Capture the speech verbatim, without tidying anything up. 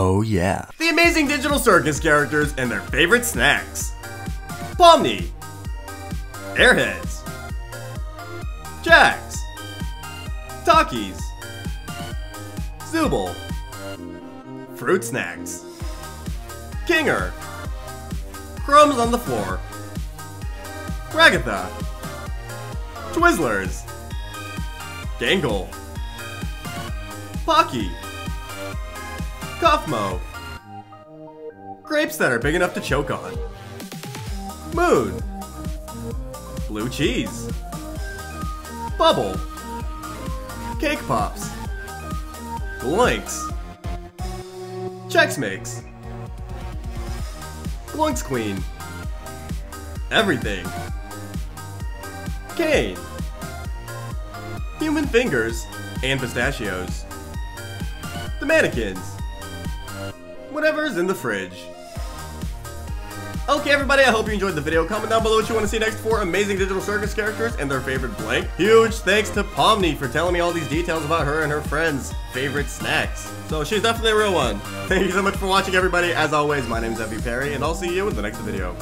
Oh yeah. The Amazing Digital Circus characters and their favorite snacks. Pomni, Airheads, Jax, Takis, Zooble, Fruit Snacks, Kinger, Crumbs on the Floor, Ragatha, Twizzlers, Gangle, Pocky, Coughmo, Grapes that are big enough to choke on, Moon, Blue Cheese, Bubble, Cake Pops, Blinks, Chex Mix, Blinks Queen, Everything, Cane, Human Fingers and Pistachios, the Mannequins, whatever's in the fridge. Okay everybody, I hope you enjoyed the video. Comment down below what you want to see next for Amazing Digital Circus characters and their favorite blank. Huge thanks to Pomni for telling me all these details about her and her friends' favorite snacks. So she's definitely a real one. Thank you so much for watching everybody. As always, my name is MVPerry Perry and I'll see you in the next video.